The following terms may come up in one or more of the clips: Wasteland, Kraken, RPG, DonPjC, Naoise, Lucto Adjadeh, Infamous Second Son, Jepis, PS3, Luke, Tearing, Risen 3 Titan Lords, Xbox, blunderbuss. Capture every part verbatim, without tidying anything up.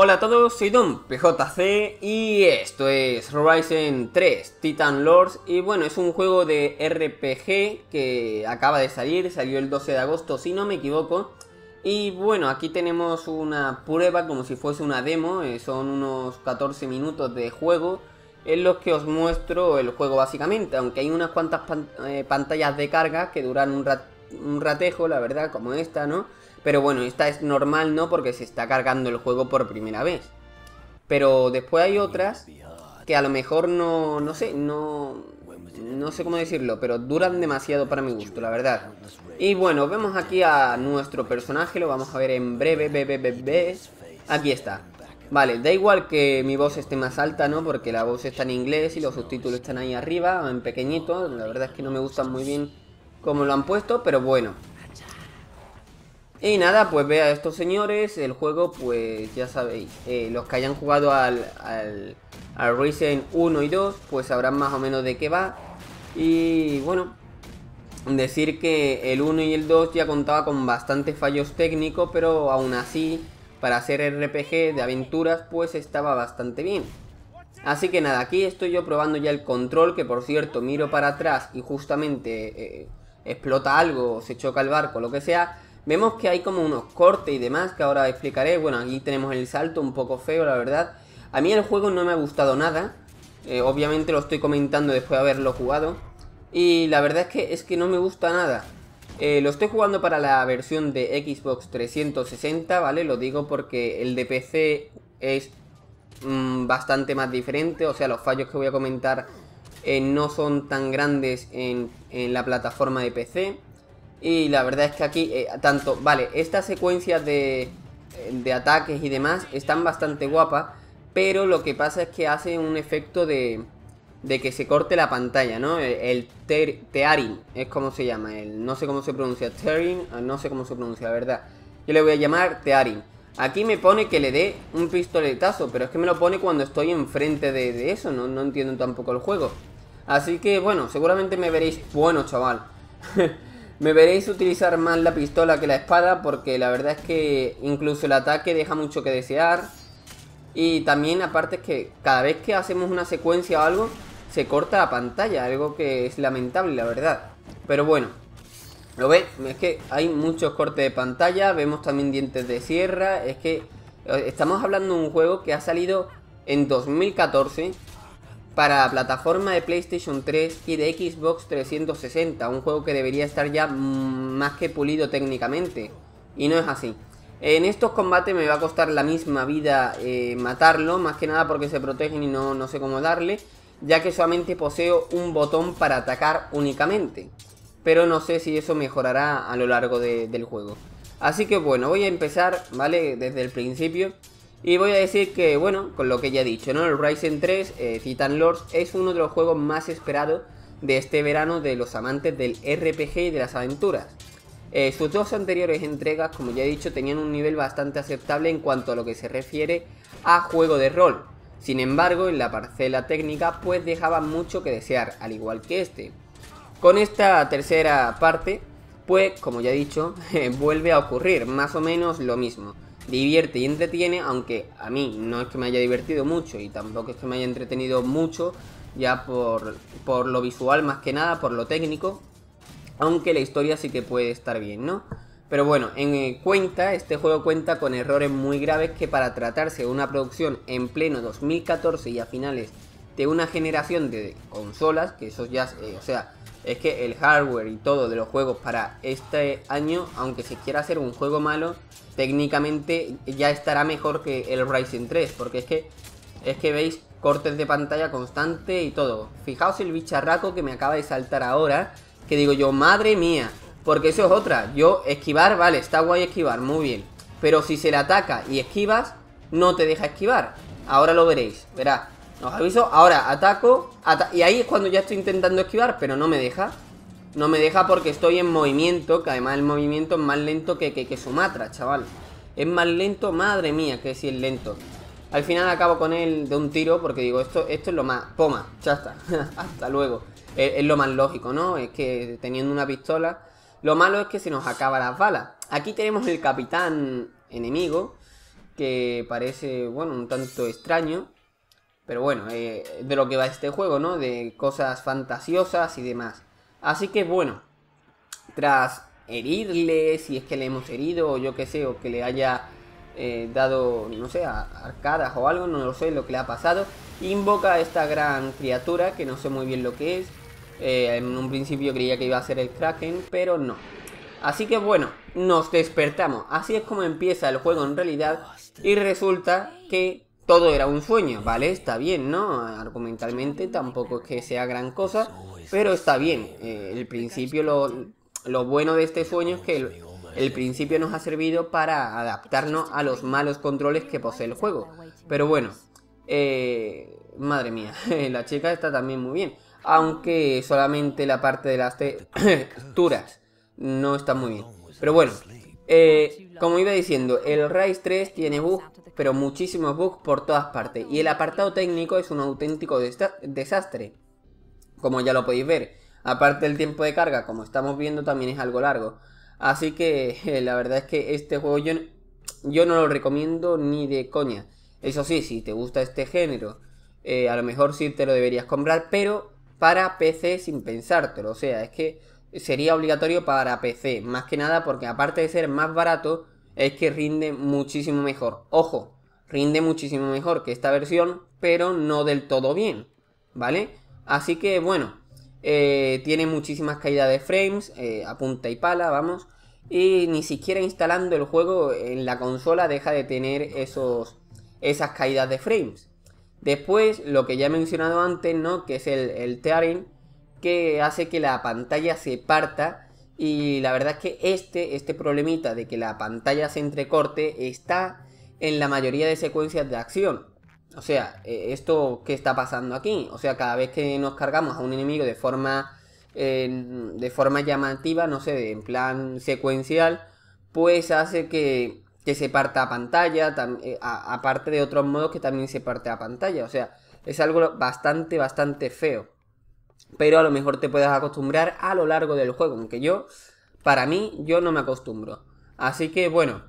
Hola a todos, soy DonPjC y esto es Risen tres Titan Lords. Y bueno, es un juego de R P G que acaba de salir, salió el doce de agosto si no me equivoco. Y bueno, aquí tenemos una prueba como si fuese una demo, eh, son unos catorce minutos de juego en los que os muestro el juego básicamente. Aunque hay unas cuantas pan eh, pantallas de carga que duran un, rat un ratejo, la verdad, como esta, ¿no? Pero bueno, esta es normal, ¿no? Porque se está cargando el juego por primera vez. Pero después hay otras que a lo mejor no... No sé, no... No sé cómo decirlo, pero duran demasiado para mi gusto, la verdad. Y bueno, vemos aquí a nuestro personaje, lo vamos a ver en breve, be, be, be, be. Aquí está. Vale, da igual que mi voz esté más alta, ¿no? Porque la voz está en inglés y los subtítulos están ahí arriba, en pequeñito. La verdad es que no me gustan muy bien cómo lo han puesto, pero bueno. Y nada, pues vea a estos señores, el juego pues ya sabéis, eh, los que hayan jugado al, al, al Risen uno y dos pues sabrán más o menos de qué va. Y bueno, decir que el uno y el dos ya contaba con bastantes fallos técnicos, pero aún así para hacer R P G de aventuras pues estaba bastante bien. Así que nada, aquí estoy yo probando ya el control, que por cierto miro para atrás y justamente eh, explota algo, se choca el barco, lo que sea. Vemos que hay como unos cortes y demás que ahora explicaré. Bueno, aquí tenemos el salto un poco feo, la verdad. A mí el juego no me ha gustado nada. Eh, obviamente lo estoy comentando después de haberlo jugado. Y la verdad es que, es que no me gusta nada. Eh, lo estoy jugando para la versión de Xbox trescientos sesenta, ¿vale? Lo digo porque el de P C es mmm, bastante más diferente. O sea, los fallos que voy a comentar eh, no son tan grandes en, en la plataforma de P C. Y la verdad es que aquí, eh, tanto, vale, estas secuencias de, de ataques y demás están bastante guapas, pero lo que pasa es que hace un efecto de, de que se corte la pantalla, ¿no? El, el tearing, es como se llama, el, no sé cómo se pronuncia, tearing, no sé cómo se pronuncia, la verdad. Yo le voy a llamar tearing. Aquí me pone que le dé un pistoletazo, pero es que me lo pone cuando estoy enfrente de, de eso, ¿no? No entiendo tampoco el juego. Así que, bueno, seguramente me veréis, bueno, chaval... Me veréis utilizar más la pistola que la espada, porque la verdad es que incluso el ataque deja mucho que desear. Y también aparte es que cada vez que hacemos una secuencia o algo, se corta la pantalla, algo que es lamentable, la verdad. Pero bueno, ¿lo ves? Es que hay muchos cortes de pantalla, vemos también dientes de sierra. Es que estamos hablando de un juego que ha salido en dos mil catorce... para la plataforma de PlayStation tres y de Xbox trescientos sesenta, un juego que debería estar ya más que pulido técnicamente, y no es así. En estos combates me va a costar la misma vida eh, matarlo, más que nada porque se protegen y no, no sé cómo darle, ya que solamente poseo un botón para atacar únicamente, pero no sé si eso mejorará a lo largo de, del juego. Así que bueno, voy a empezar, ¿vale? Desde el principio. Y voy a decir que, bueno, con lo que ya he dicho, ¿no? El Risen tres, eh, Titan Lords, es uno de los juegos más esperados de este verano de los amantes del R P G y de las aventuras. Eh, sus dos anteriores entregas, como ya he dicho, tenían un nivel bastante aceptable en cuanto a lo que se refiere a juego de rol. Sin embargo, en la parcela técnica, pues dejaban mucho que desear, al igual que este. Con esta tercera parte, pues, como ya he dicho, vuelve a ocurrir más o menos lo mismo. Divierte y entretiene, aunque a mí no es que me haya divertido mucho y tampoco es que me haya entretenido mucho, ya por, por lo visual más que nada, por lo técnico, aunque la historia sí que puede estar bien, ¿no? Pero bueno, en cuenta, este juego cuenta con errores muy graves que, para tratarse de una producción en pleno dos mil catorce y a finales de una generación de consolas, que eso ya, eh, o sea, es que el hardware y todo de los juegos para este año, aunque se quiera hacer un juego malo, técnicamente ya estará mejor que el Risen tres, porque es que es que veis cortes de pantalla constante y todo. Fijaos el bicharraco que me acaba de saltar ahora, que digo yo, madre mía, porque eso es otra. Yo esquivar, vale, está guay esquivar, muy bien, pero si se le ataca y esquivas, no te deja esquivar. Ahora lo veréis, verá, os aviso, ahora ataco, ata y ahí es cuando ya estoy intentando esquivar, pero no me deja. No me deja porque estoy en movimiento, que además el movimiento es más lento que, que, que Sumatra, chaval. Es más lento, madre mía, que si es lento. Al final acabo con él de un tiro porque digo, esto, esto es lo más... Poma, ya está, hasta luego. Es, es lo más lógico, ¿no? Es que teniendo una pistola... Lo malo es que se nos acaban las balas. Aquí tenemos el capitán enemigo, que parece, bueno, un tanto extraño, pero bueno, eh, de lo que va este juego, ¿no? De cosas fantasiosas y demás. Así que bueno, tras herirle, si es que le hemos herido, o yo que sé, o que le haya eh, dado, no sé, arcadas o algo, no lo sé lo que le ha pasado, invoca a esta gran criatura que no sé muy bien lo que es. Eh, en un principio creía que iba a ser el Kraken, pero no. Así que bueno, nos despertamos. Así es como empieza el juego en realidad. Y resulta que todo era un sueño, ¿vale? Está bien, ¿no? Argumentalmente tampoco es que sea gran cosa, pero está bien. Eh, el principio, lo, lo bueno de este sueño es que el, el principio nos ha servido para adaptarnos a los malos controles que posee el juego. Pero bueno, eh, madre mía, la chica está también muy bien. Aunque solamente la parte de las texturas no está muy bien. Pero bueno, eh, como iba diciendo, el Rise tres tiene bugs, pero muchísimos bugs por todas partes. Y el apartado técnico es un auténtico desastre, como ya lo podéis ver. Aparte del tiempo de carga, como estamos viendo, también es algo largo. Así que eh, la verdad es que este juego yo, yo no lo recomiendo ni de coña. Eso sí, si te gusta este género, eh, a lo mejor sí te lo deberías comprar, pero para P C sin pensártelo. O sea, es que sería obligatorio para P C, más que nada porque aparte de ser más barato, es que rinde muchísimo mejor. Ojo, rinde muchísimo mejor que esta versión, pero no del todo bien, ¿vale? Así que bueno, eh, tiene muchísimas caídas de frames, eh, a punta y pala, vamos. Y ni siquiera instalando el juego en la consola deja de tener esos, esas caídas de frames. Después, lo que ya he mencionado antes, ¿no? Que es el, el Tearing, que hace que la pantalla se parta. Y la verdad es que este, este problemita de que la pantalla se entrecorte está en la mayoría de secuencias de acción. O sea, esto que está pasando aquí, o sea, cada vez que nos cargamos a un enemigo de forma eh, de forma llamativa, no sé, en plan secuencial, pues hace que, que se parta a pantalla, aparte de otros modos que también se parte a pantalla. O sea, es algo bastante, bastante feo. Pero a lo mejor te puedes acostumbrar a lo largo del juego, aunque yo, para mí, yo no me acostumbro. Así que bueno,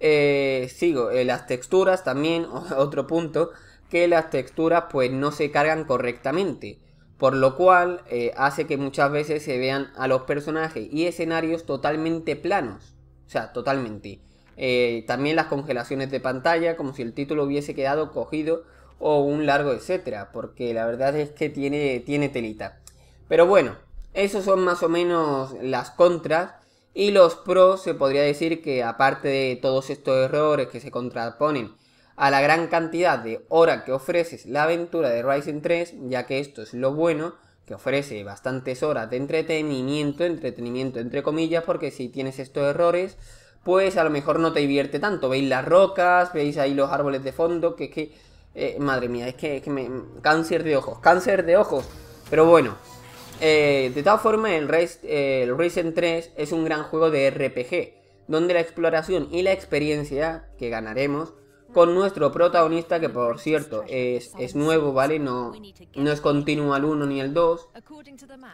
eh, sigo, eh, las texturas también, otro punto, que las texturas pues no se cargan correctamente. Por lo cual eh, hace que muchas veces se vean a los personajes y escenarios totalmente planos. O sea, totalmente. Eh, también las congelaciones de pantalla, como si el título hubiese quedado cogido o un largo etcétera, porque la verdad es que tiene, tiene telita. Pero bueno, esos son más o menos las contras, y los pros se podría decir que aparte de todos estos errores que se contraponen a la gran cantidad de horas que ofrece la aventura de Risen tres, ya que esto es lo bueno, que ofrece bastantes horas de entretenimiento, entretenimiento entre comillas, porque si tienes estos errores, pues a lo mejor no te divierte tanto. Veis las rocas, veis ahí los árboles de fondo, que es que Eh, madre mía, es que, es que me... Cáncer de ojos, cáncer de ojos. Pero bueno, eh, de todas formas, el, eh, el Risen tres es un gran juego de R P G, donde la exploración y la experiencia que ganaremos con nuestro protagonista, que por cierto es, es nuevo, ¿vale? No, no es continuo al uno ni al dos.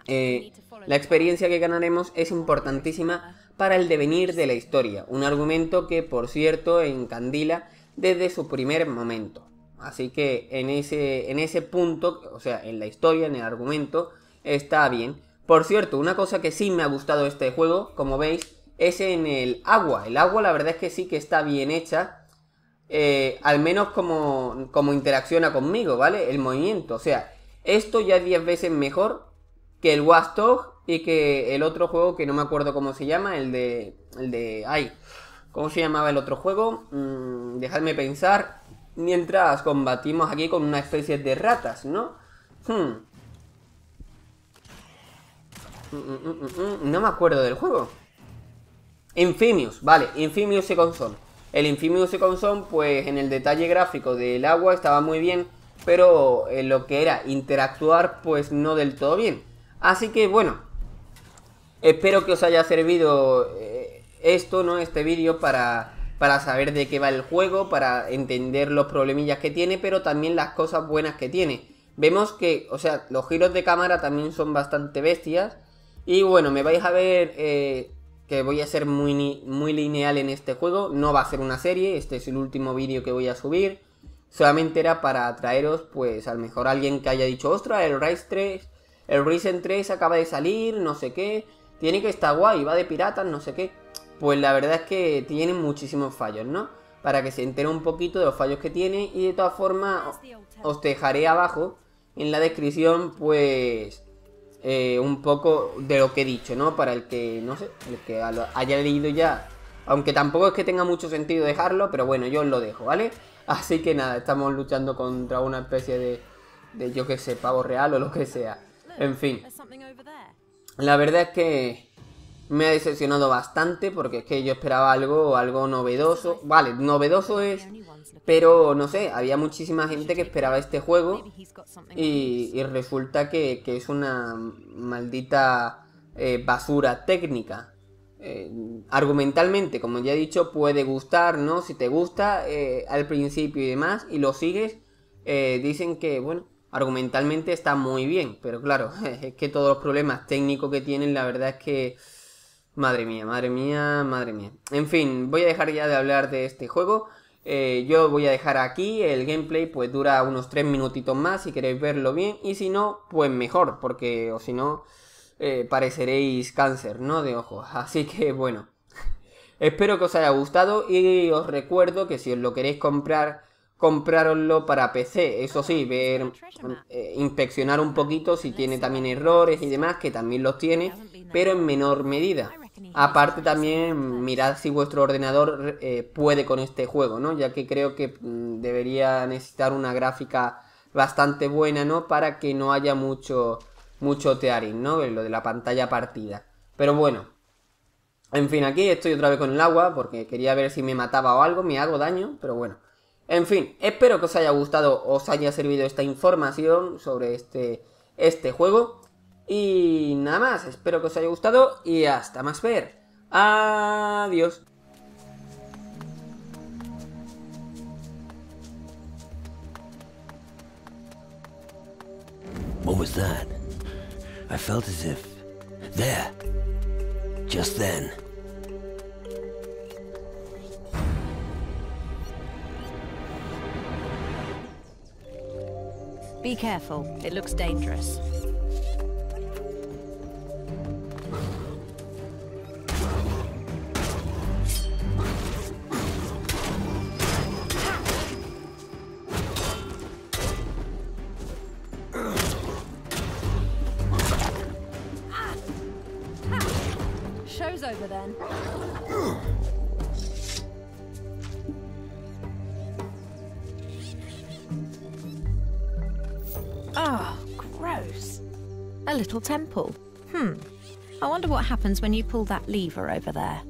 Eh, la experiencia que ganaremos es importantísima para el devenir de la historia, un argumento que por cierto encandila desde su primer momento. Así que en ese, en ese punto, o sea, en la historia, en el argumento, está bien. Por cierto, una cosa que sí me ha gustado de este juego, como veis, es en el agua. El agua la verdad es que sí que está bien hecha, eh, al menos como, como interacciona conmigo, ¿vale? El movimiento, o sea, esto ya es diez veces mejor que el Wasteland y que el otro juego que no me acuerdo cómo se llama, el de... el de ay, ¿cómo se llamaba el otro juego? Mm, dejadme pensar. Mientras combatimos aquí con una especie de ratas, ¿no? Hmm. No me acuerdo del juego. Infamous, vale, Infamous Second Son. El Infamous Second Son, pues en el detalle gráfico del agua estaba muy bien, pero en lo que era interactuar, pues no del todo bien. Así que bueno, espero que os haya servido eh, esto, ¿no? Este vídeo para... para saber de qué va el juego, para entender los problemillas que tiene, pero también las cosas buenas que tiene. Vemos que, o sea, los giros de cámara también son bastante bestias. Y bueno, me vais a ver eh, que voy a ser muy, muy lineal en este juego. No va a ser una serie, este es el último vídeo que voy a subir. Solamente era para traeros, pues, a lo mejor alguien que haya dicho, ostras, el Rise tres, el Risen tres acaba de salir, no sé qué, tiene que estar guay, va de piratas, no sé qué. Pues la verdad es que tiene muchísimos fallos, ¿no? Para que se entere un poquito de los fallos que tiene. Y de todas formas, os dejaré abajo en la descripción, pues, eh, un poco de lo que he dicho, ¿no? Para el que, no sé, el que haya leído ya. Aunque tampoco es que tenga mucho sentido dejarlo, pero bueno, yo os lo dejo, ¿vale? Así que nada, estamos luchando contra una especie de, de yo que sé, pavo real o lo que sea. En fin, la verdad es que me ha decepcionado bastante, porque es que yo esperaba algo, algo novedoso. Vale, novedoso es, pero no sé, había muchísima gente que esperaba este juego y, y resulta que, que es una maldita eh, basura técnica. Eh, argumentalmente, como ya he dicho, puede gustar, ¿no? Si te gusta eh, al principio y demás y lo sigues, eh, dicen que, bueno, argumentalmente está muy bien, pero claro, es que todos los problemas técnicos que tienen, la verdad es que... Madre mía, madre mía, madre mía. En fin, voy a dejar ya de hablar de este juego. Eh, yo voy a dejar aquí el gameplay, pues dura unos tres minutitos más si queréis verlo bien. Y si no, pues mejor, porque o si no, eh, pareceréis cáncer, ¿no? De ojos. Así que bueno, espero que os haya gustado y os recuerdo que si os lo queréis comprar, comprároslo para P C. Eso sí, ver, eh, inspeccionar un poquito si tiene también errores y demás, que también los tiene, pero en menor medida. Aparte también mirad si vuestro ordenador eh, puede con este juego, ¿no? Ya que creo que mm, debería necesitar una gráfica bastante buena, ¿no? Para que no haya mucho, mucho tearing, ¿no? Lo de la pantalla partida. Pero bueno, en fin, aquí estoy otra vez con el agua porque quería ver si me mataba o algo, me hago daño, pero bueno. En fin, espero que os haya gustado, os haya servido esta información sobre este, este juego. Y nada más, espero que os haya gustado y hasta más ver. Adiós. What was that? I felt as if there, just then. Be careful, it looks dangerous. Over then. Oh, gross. A little temple. Hmm. I wonder what happens when you pull that lever over there.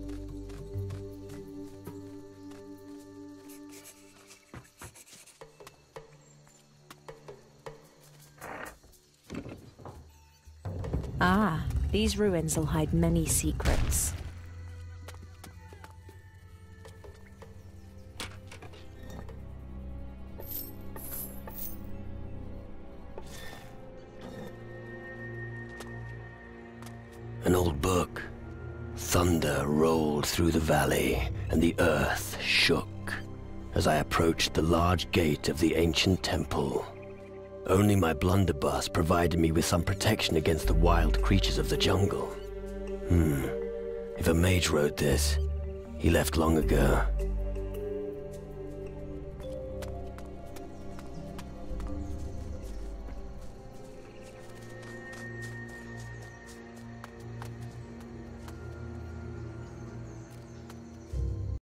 Ah. These ruins will hide many secrets. An old book. Thunder rolled through the valley, and the earth shook as I approached the large gate of the ancient temple. Only my blunderbuss provided me with some protection against the wild creatures of the jungle. Hmm. If a mage wrote this, he left long ago.